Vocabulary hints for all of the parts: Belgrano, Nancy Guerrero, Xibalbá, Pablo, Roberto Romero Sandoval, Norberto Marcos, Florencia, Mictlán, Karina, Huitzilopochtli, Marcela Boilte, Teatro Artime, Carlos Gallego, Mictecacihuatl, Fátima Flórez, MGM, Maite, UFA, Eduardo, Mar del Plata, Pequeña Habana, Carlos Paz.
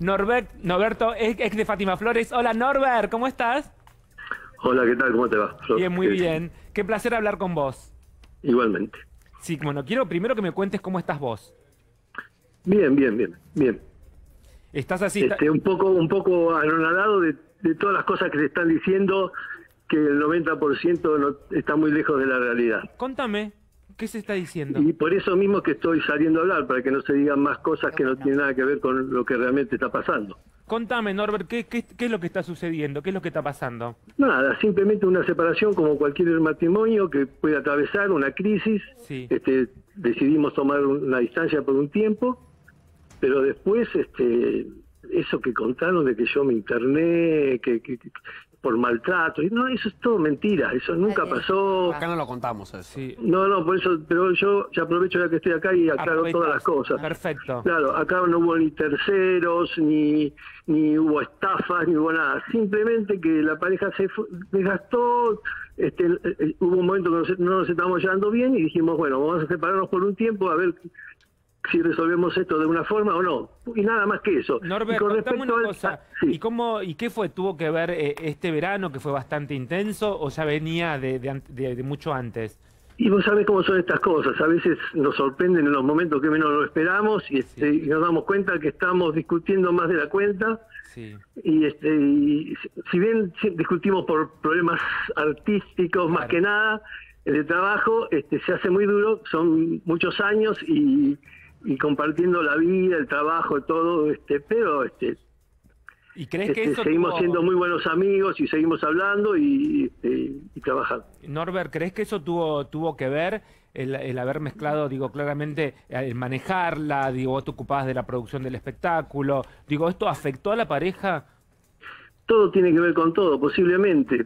Norberto, ex de Fátima Flórez. Hola, Norbert, ¿cómo estás? Hola, ¿qué tal? ¿Cómo te va? Bien, muy bien. Qué placer hablar con vos. Igualmente. Sí, bueno, quiero primero que me cuentes cómo estás vos. Bien, bien, bien, bien. Estás así... un poco anonadado de todas las cosas que se están diciendo, que el 90% no, está muy lejos de la realidad. Contame, ¿qué se está diciendo? Y por eso mismo que estoy saliendo a hablar, para que no se digan más cosas que no tienen nada que ver con lo que realmente está pasando. Contame, Norbert, ¿qué es lo que está sucediendo? ¿Qué es lo que está pasando? Nada, simplemente una separación como cualquier matrimonio que puede atravesar una crisis. Sí. Decidimos tomar una distancia por un tiempo, pero después eso que contaron de que yo me interné, que por maltrato, no, eso es todo mentira, eso nunca pasó. Acá no lo contamos eso. Sí. No, no, por eso, pero yo ya aprovecho ya que estoy acá y aclaro todas las cosas. Perfecto. Claro, acá no hubo ni terceros, ni hubo estafas, ni hubo nada. Simplemente que la pareja se desgastó, hubo un momento que no nos estábamos llevando bien y dijimos, bueno, vamos a separarnos por un tiempo a ver si resolvemos esto de una forma o no, y nada más que eso. Norbert, contame una cosa, sí. ¿Y qué fue? ¿Tuvo que ver este verano que fue bastante intenso o ya venía de mucho antes? Y vos sabés cómo son estas cosas, a veces nos sorprenden en los momentos que menos lo esperamos y, sí, y nos damos cuenta que estamos discutiendo más de la cuenta. Sí. Y si bien discutimos por problemas artísticos, claro, más que nada, de trabajo, se hace muy duro, son muchos años y compartiendo la vida, el trabajo, todo, pero ¿y crees que eso seguimos siendo muy buenos amigos y seguimos hablando y trabajando? Norbert, ¿crees que eso tuvo que ver el haber mezclado, digo, claramente, el manejarla, digo, vos te ocupabas de la producción del espectáculo, digo, esto afectó a la pareja? Todo tiene que ver con todo, posiblemente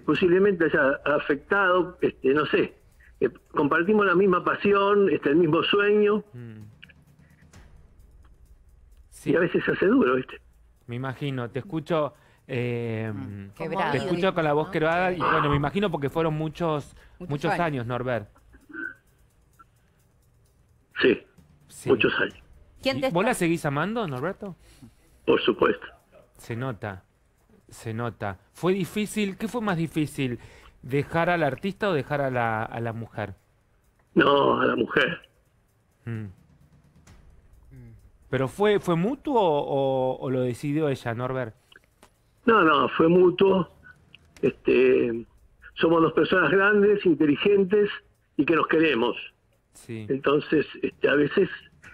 haya afectado, no sé, compartimos la misma pasión, el mismo sueño. Mm. Sí. Y a veces se hace duro, ¿viste? Me imagino, te escucho, quebrado, te escucho con la voz quebrada y bueno, me imagino porque fueron muchos años, Norbert. Sí, sí, muchos años. ¿Vos la seguís amando, Norberto? Por supuesto. Se nota, se nota. ¿Fue difícil? ¿Qué fue más difícil? ¿Dejar al artista o dejar a la mujer? No, a la mujer. Mm. ¿Pero fue mutuo o lo decidió ella, Norbert? No, no, fue mutuo. Somos dos personas grandes, inteligentes y que nos queremos. Sí. Entonces, a veces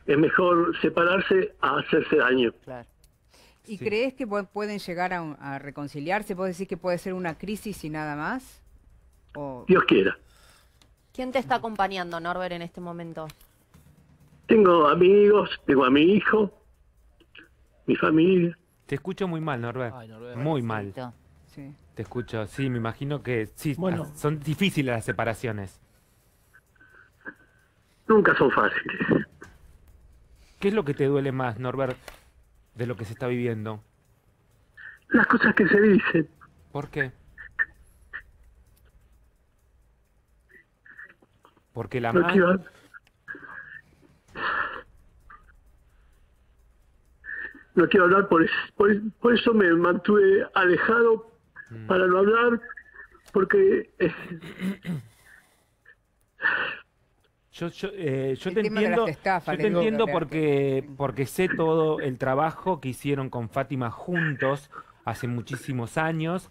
es mejor separarse a hacerse daño. Claro. ¿Y sí, crees que pueden llegar a reconciliarse? ¿Puedes decir que puede ser una crisis y nada más? ¿O... Dios quiera. ¿Quién te está acompañando, Norbert, en este momento? Tengo amigos, tengo a mi hijo, mi familia. Te escucho muy mal, Norbert. Ay, Norbert. Muy mal. Sí. Te escucho, sí, me imagino que sí. Bueno, son difíciles las separaciones. Nunca son fáciles. ¿Qué es lo que te duele más, Norbert, de lo que se está viviendo? Las cosas que se dicen. ¿Por qué? Porque la madre... No quiero hablar, por eso me mantuve alejado, para no hablar, porque... Yo te entiendo, porque sé todo el trabajo que hicieron con Fátima juntos hace muchísimos años,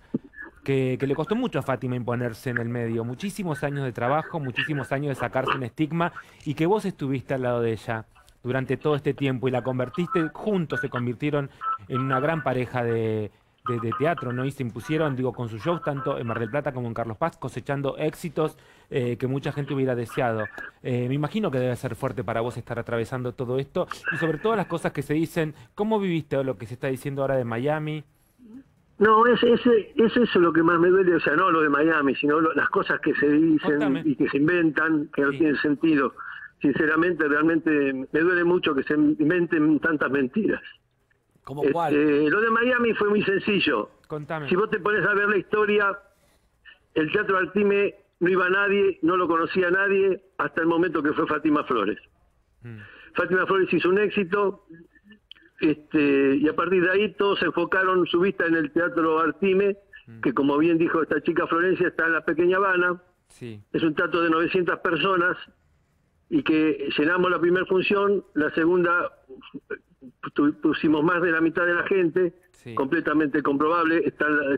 que le costó mucho a Fátima imponerse en el medio, muchísimos años de trabajo, muchísimos años de sacarse un estigma, y que vos estuviste al lado de ella durante todo este tiempo y la convertiste, juntos se convirtieron en una gran pareja de teatro, ¿no? Y se impusieron, digo, con sus shows, tanto en Mar del Plata como en Carlos Paz, cosechando éxitos que mucha gente hubiera deseado. Me imagino que debe ser fuerte para vos estar atravesando todo esto y sobre todo las cosas que se dicen. ¿Cómo viviste lo que se está diciendo ahora de Miami? No, es eso lo que más me duele, o sea, no lo de Miami, sino las cosas que se dicen. Contame. Y que se inventan, que sí, no tienen sentido. Sinceramente, realmente me duele mucho que se inventen tantas mentiras. ¿Cómo cuál? Lo de Miami fue muy sencillo. Contame. Si vos te pones a ver la historia, el Teatro Artime no iba a nadie, no lo conocía a nadie, hasta el momento que fue Fátima Flórez. Fátima Flórez hizo un éxito, y a partir de ahí todos enfocaron su vista en el Teatro Artime, que como bien dijo esta chica Florencia, está en la Pequeña Habana. Sí. Es un teatro de 900 personas y que llenamos la primera función, la segunda pusimos más de la mitad de la gente, sí, completamente comprobable.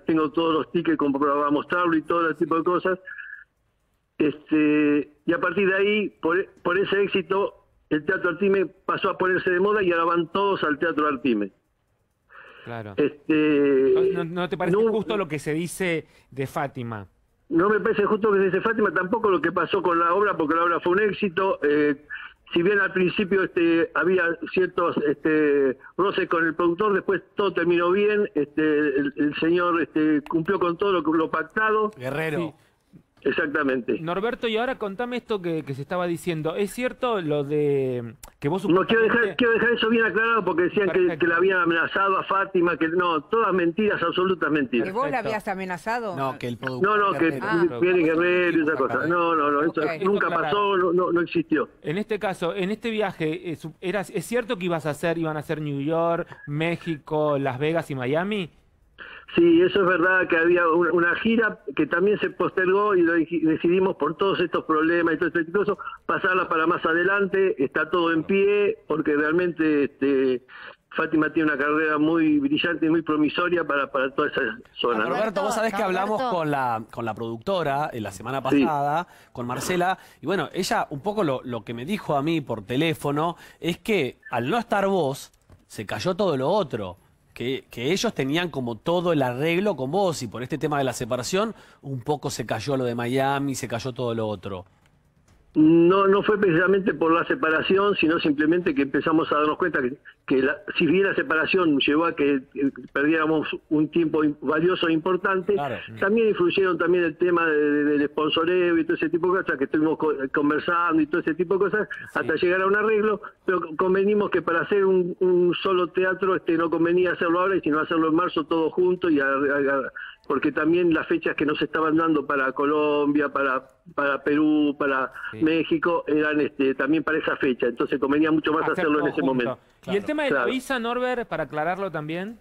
Tengo todos los tickets para mostrarlo y todo ese tipo de cosas. Y a partir de ahí, por ese éxito, el Teatro Artime pasó a ponerse de moda y ahora van todos al Teatro Artime. Claro. ¿No te parece justo lo que se dice de Fátima? No me parece justo lo que se dice de Fátima, tampoco lo que pasó con la obra, porque la obra fue un éxito. Si bien al principio había ciertos roces con el productor, después todo terminó bien. El señor cumplió con todo lo pactado. Guerrero. Sí. Exactamente. Norberto, y ahora contame esto que se estaba diciendo. ¿Es cierto lo de que vos supuestamente... No, quiero dejar eso bien aclaro, porque decían que la habían amenazado a Fátima, que no, todas mentiras, absolutas mentiras. ¿Que vos la habías amenazado? No, que el productor... No, no, que viene Guerrero y esa cosa. No, no, no, eso nunca pasó, no existió. En este caso, en este viaje, ¿es cierto que iban a hacer New York, México, Las Vegas y Miami? Sí, eso es verdad, que había una gira que también se postergó y decidimos por todos estos problemas y todo este tipo de cosas pasarla para más adelante. Está todo en pie porque realmente Fátima tiene una carrera muy brillante y muy promisoria para toda esa zona. Norberto, vos sabés que hablamos con la productora la semana pasada, sí, con Marcela, y bueno, ella un poco lo que me dijo a mí por teléfono es que al no estar vos se cayó todo lo otro. Que ellos tenían como todo el arreglo con vos, y por este tema de la separación un poco se cayó lo de Miami, se cayó todo lo otro. No fue precisamente por la separación, sino simplemente que empezamos a darnos cuenta que si bien la separación llevó a que perdiéramos un tiempo valioso e importante, claro, también influyeron también el tema del sponsoreo y todo ese tipo de cosas, que estuvimos conversando y todo ese tipo de cosas, sí, hasta llegar a un arreglo, pero convenimos que para hacer un solo teatro no convenía hacerlo ahora, sino hacerlo en marzo todo junto, y porque también las fechas que nos estaban dando para Colombia, para Perú, para, sí, México, eran también para esa fecha. Entonces convenía mucho más hacerlo en ese momento. Claro. ¿Y el tema de, claro, la visa, Norbert, para aclararlo también?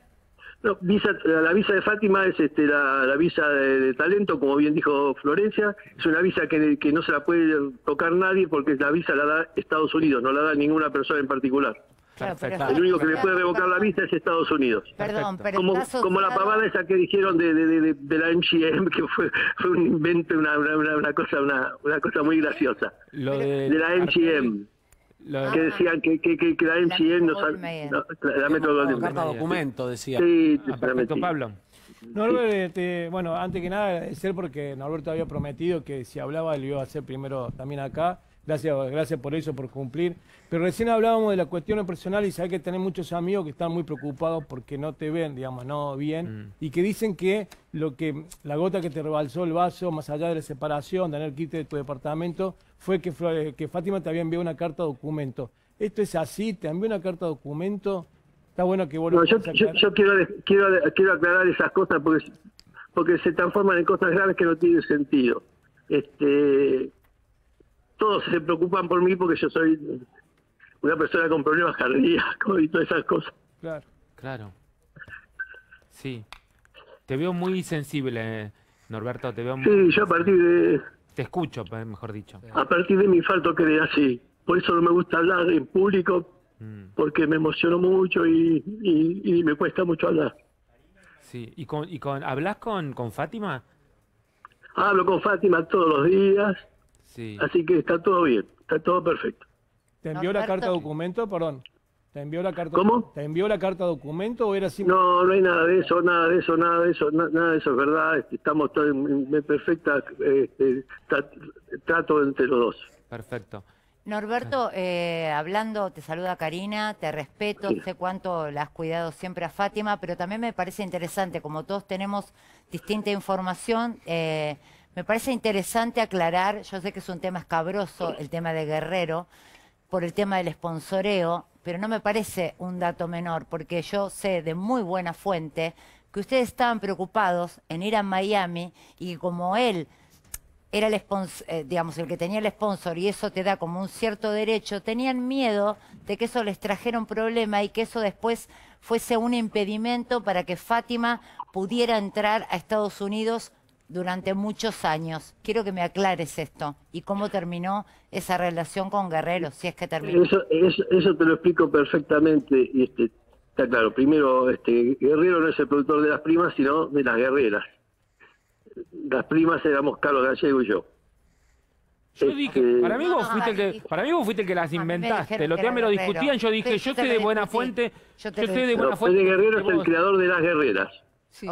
No, la visa de Fátima es la visa de talento, como bien dijo Florencia. Es una visa que no se la puede tocar nadie, porque la visa la da Estados Unidos, no la da ninguna persona en particular. Perfecto. El único que le puede revocar la vista es Estados Unidos. Perdón, pero como la pavada esa que dijeron de la MGM, que fue un invento, una cosa muy graciosa. Lo de la MGM. Que decían que la MGM nos la Metro Golden Mayer. La documento, decía. Sí, perfecto, Pablo. Norberto, bueno, antes que nada agradecer, porque Norberto había prometido que si hablaba lo iba a hacer primero también acá. Gracias por eso, por cumplir. Pero recién hablábamos de la cuestión personal, y sabés que tenés muchos amigos que están muy preocupados porque no te ven, digamos, no bien, y que dicen que la gota que te rebalsó el vaso, más allá de la separación, de tener que irte de tu departamento, fue que Fátima te había enviado una carta documento. ¿Esto es así? ¿Te envió una carta documento? Está bueno que vos lo puedas aclarar. Yo quiero aclarar esas cosas porque se transforman en cosas graves que no tienen sentido. Todos se preocupan por mí porque yo soy una persona con problemas cardíacos y todas esas cosas. Claro, claro. Sí. Te veo muy sensible, Norberto. Te veo muy sensible. Yo a partir de... Te escucho, mejor dicho. A partir de mi infarto quedé así. Por eso no me gusta hablar en público, porque me emociono mucho y me cuesta mucho hablar. Sí. ¿Hablas con Fátima? Hablo con Fátima todos los días. Sí. Así que está todo bien, está todo perfecto. ¿Te envió la carta documento? Perdón. ¿Te envió la carta? ¿Cómo? ¿Te envió la carta documento o era simple? No, no hay nada de eso, nada de eso, nada de eso, nada de eso, es verdad. Estamos todos en perfecta trato entre los dos. Perfecto. Norberto, hablando, te saluda Karina, te respeto, sí, sé cuánto la has cuidado siempre a Fátima, pero también me parece interesante, como todos tenemos distinta información, me parece interesante aclarar, yo sé que es un tema escabroso el tema de Guerrero, por el tema del sponsoreo, pero no me parece un dato menor, porque yo sé de muy buena fuente que ustedes estaban preocupados en ir a Miami, y como él era el sponsor, digamos, el que tenía el sponsor, y eso te da como un cierto derecho, tenían miedo de que eso les trajera un problema y que eso después fuese un impedimento para que Fátima pudiera entrar a Estados Unidos durante muchos años. Quiero que me aclares esto y cómo terminó esa relación con Guerrero, si es que terminó. Eso te lo explico perfectamente. Y está claro, primero, Guerrero no es el productor de las primas, sino de las guerreras. Las primas éramos Carlos Gallego y yo. Yo dije, para mí vos fuiste el que las inventaste. El otro día me lo discutían, yo dije, yo estoy de buena fuente. Yo estoy de buena fuente. Guerrero es el creador de las guerreras.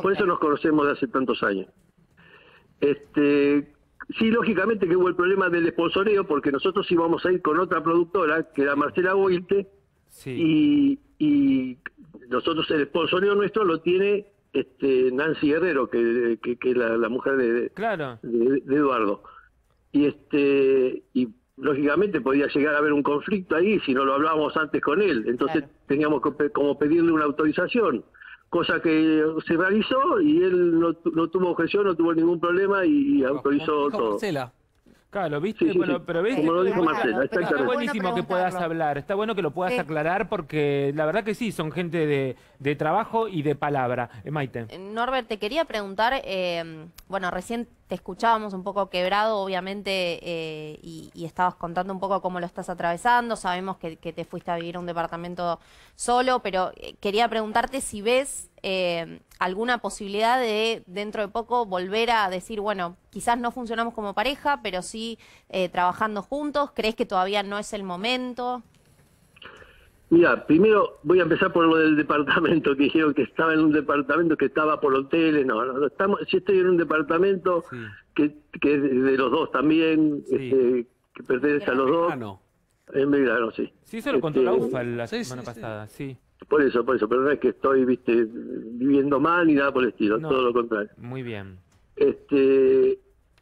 Por eso nos conocemos de hace tantos años. Sí, lógicamente que hubo el problema del esponsoreo, porque nosotros íbamos a ir con otra productora, que era Marcela Boilte, sí. y nosotros el esponsoreo nuestro lo tiene Nancy Guerrero, que es la mujer de Eduardo. Y lógicamente podía llegar a haber un conflicto ahí si no lo hablábamos antes con él. Entonces teníamos que, como pedirle una autorización. Cosa que se realizó y él no tuvo objeción, no tuvo ningún problema y autorizó todo. Marcela. Claro, ¿viste? Sí, bueno, sí. Pero ves, como lo dijo Marcela, está buenísimo que puedas hablar, está bueno que lo puedas aclarar, porque la verdad que sí, son gente de trabajo y de palabra. Maite. Norbert, te quería preguntar, bueno, recién te escuchábamos un poco quebrado, obviamente, y estabas contando un poco cómo lo estás atravesando, sabemos que te fuiste a vivir a un departamento solo, pero quería preguntarte si ves alguna posibilidad de dentro de poco volver a decir, bueno, quizás no funcionamos como pareja, pero sí trabajando juntos. ¿Crees que todavía no es el momento? Mira, primero voy a empezar por lo del departamento, que dijeron que estaba en un departamento, que estaba por hoteles. No estamos, yo estoy en un departamento sí. que es de los dos también, sí. Que pertenece a los dos. En Belgrano, sí. Sí, se lo contó la UFA la semana pasada, sí. Por eso, pero no es que estoy, viviendo mal ni nada por el estilo, no, todo lo contrario. Muy bien.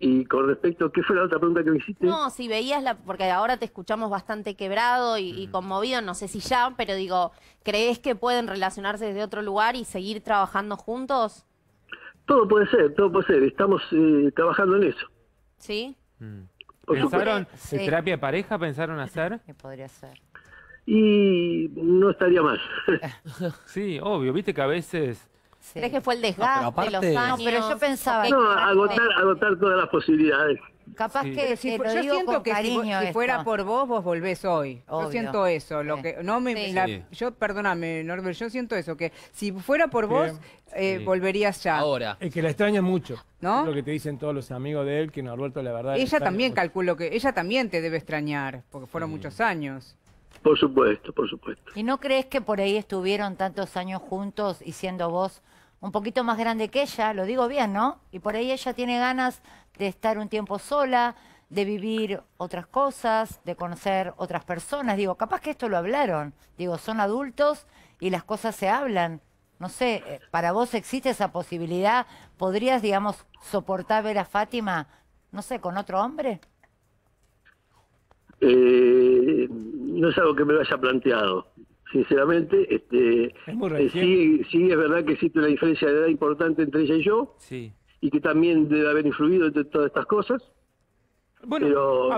Y con respecto, ¿qué fue la otra pregunta que me hiciste? No, si veías porque ahora te escuchamos bastante quebrado y conmovido, no sé si ya, pero digo, ¿crees que pueden relacionarse desde otro lugar y seguir trabajando juntos? Todo puede ser, estamos trabajando en eso. ¿Sí? ¿Pensaron terapia de pareja, pensaron hacer? ¿Qué podría ser? Y no estaría mal. Sí, obvio, viste que a veces... Sí. ¿Crees que fue el desgaste, los años? No, pero yo pensaba... No, agotar todas las posibilidades. Capaz sí. que si lo yo digo siento con que cariño si fuera por vos volvés hoy. Obvio. Yo siento eso, lo que no me sí. Yo perdóname, Norbert, yo siento eso que si fuera por vos volverías ya. Ahora. Es que la extraña mucho, ¿no? Es lo que te dicen todos los amigos de él, que Norberto la verdad. Ella también mucho. Calculo que ella también te debe extrañar, porque fueron muchos años. Por supuesto. ¿Y no crees que por ahí estuvieron tantos años juntos y siendo vos un poquito más grande que ella? Lo digo bien, ¿no? Y por ahí ella tiene ganas de estar un tiempo sola, de vivir otras cosas, de conocer otras personas. Digo, capaz que esto lo hablaron. Digo, son adultos y las cosas se hablan. No sé, ¿para vos existe esa posibilidad? ¿Podrías, digamos, soportar ver a Fátima, no sé, con otro hombre? No es algo que me lo haya planteado, sinceramente. Sí, es verdad que existe una diferencia de edad importante entre ella y yo, sí. y que también debe haber influido en todas estas cosas. Bueno,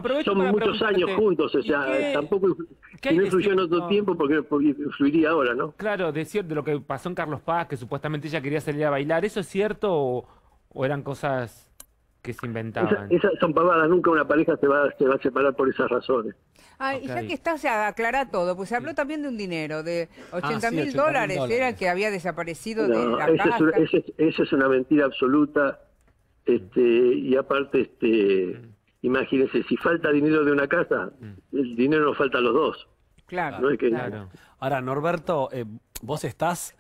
pero son muchos años juntos, o sea, tampoco no influyó en otro tiempo porque influiría ahora, ¿no? Claro, de lo que pasó en Carlos Paz, que supuestamente ella quería salir a bailar, ¿eso es cierto o eran cosas... que se inventaban? Esas son pavadas, nunca una pareja se va a separar por esas razones. Ah, y ya que estás, aclará todo, pues se habló también de un dinero, de 80.000 dólares, era el que había desaparecido de la casa. Eso es una mentira absoluta, y aparte, imagínense, si falta dinero de una casa, el dinero nos falta a los dos. Claro. ¿No? Claro. Ahora, Norberto, vos estás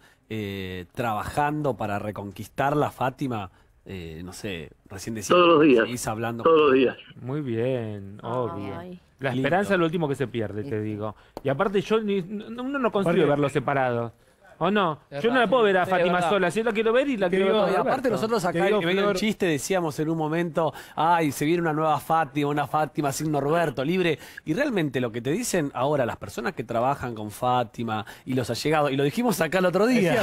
trabajando para reconquistar la Fátima. No sé, recién decís. Todos los días. Seguís hablando. Todos los días. Muy bien, obvio. Ay. La esperanza es lo último que se pierde, te digo. Y aparte yo, uno no consigue verlos separados. ¿O no? Yo no la puedo ver a Fátima sola, si la quiero ver y la quiero ver. Aparte Alberto. Nosotros acá en el chiste decíamos en un momento, ay, se viene una nueva Fátima, sin Norberto, libre. Y realmente lo que te dicen ahora las personas que trabajan con Fátima y los allegados, y lo dijimos acá el otro día.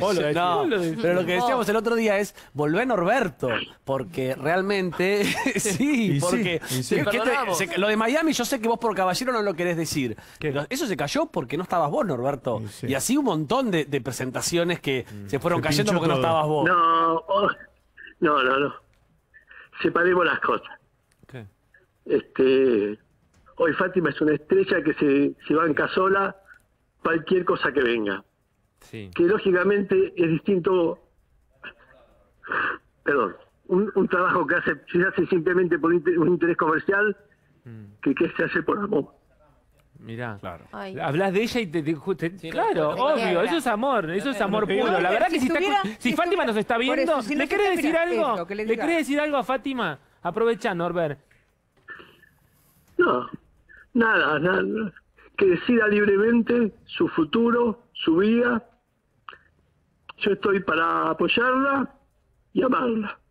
Vos lo no, pero lo que decíamos el otro día es, volvé Norberto, porque realmente, sí, porque lo de Miami yo sé que vos por caballero no lo querés decir. Pero eso se cayó porque no estabas vos, Norberto. Sí, sí. Y así un montón de presentaciones que se fueron cayendo porque no estabas vos. No, no. Separemos las cosas. Okay. Hoy Fátima es una estrella que se banca sola cualquier cosa que venga. Sí. Que lógicamente es distinto, perdón, un trabajo que se hace simplemente por un interés comercial que se hace por amor. Mirá, claro. Hablas de ella y te claro, obvio, eso es amor, puro. La verdad que si Fátima nos está viendo, eso, si ¿le querés decir algo? Esto, ¿le querés decir algo a Fátima? Aprovechá, Norbert. No, nada. Que decida libremente su futuro, su vida. Yo estoy para apoyarla y amarla.